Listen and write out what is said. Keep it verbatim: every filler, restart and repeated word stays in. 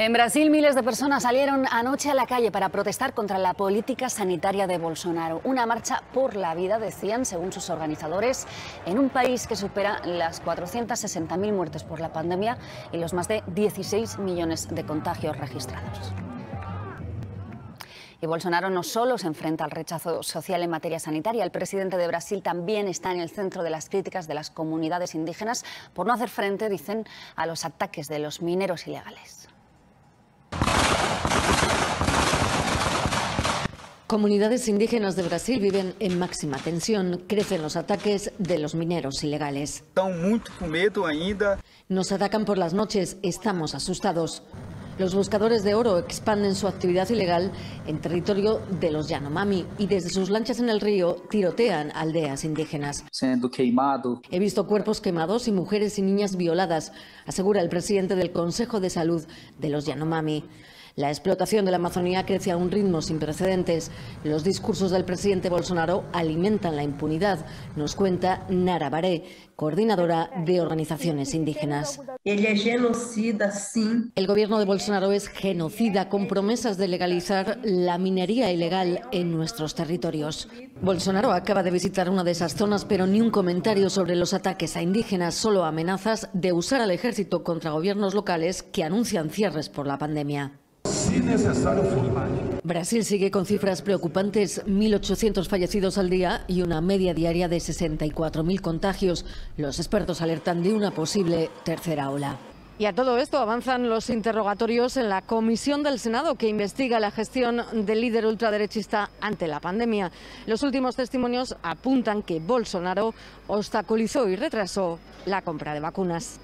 En Brasil, miles de personas salieron anoche a la calle para protestar contra la política sanitaria de Bolsonaro. Una marcha por la vida, decían, según sus organizadores, en un país que supera las cuatrocientas sesenta mil muertes por la pandemia y los más de dieciséis millones de contagios registrados. Y Bolsonaro no solo se enfrenta al rechazo social en materia sanitaria, el presidente de Brasil también está en el centro de las críticas de las comunidades indígenas por no hacer frente, dicen, a los ataques de los mineros ilegales. Comunidades indígenas de Brasil viven en máxima tensión. Crecen los ataques de los mineros ilegales. Están muy con miedo ainda. Nos atacan por las noches, estamos asustados. Los buscadores de oro expanden su actividad ilegal en territorio de los Yanomami y desde sus lanchas en el río tirotean aldeas indígenas. Siendo quemado. He visto cuerpos quemados y mujeres y niñas violadas, asegura el presidente del Consejo de Salud de los Yanomami. La explotación de la Amazonía crece a un ritmo sin precedentes. Los discursos del presidente Bolsonaro alimentan la impunidad, nos cuenta Nara Baré, coordinadora de organizaciones indígenas. El gobierno de Bolsonaro es genocida, con promesas de legalizar la minería ilegal en nuestros territorios. Bolsonaro acaba de visitar una de esas zonas, pero ni un comentario sobre los ataques a indígenas, solo amenazas de usar al ejército contra gobiernos locales que anuncian cierres por la pandemia. Si necesario, Brasil sigue con cifras preocupantes, mil ochocientos fallecidos al día y una media diaria de sesenta y cuatro mil contagios. Los expertos alertan de una posible tercera ola. Y a todo esto avanzan los interrogatorios en la comisión del Senado que investiga la gestión del líder ultraderechista ante la pandemia. Los últimos testimonios apuntan que Bolsonaro obstaculizó y retrasó la compra de vacunas.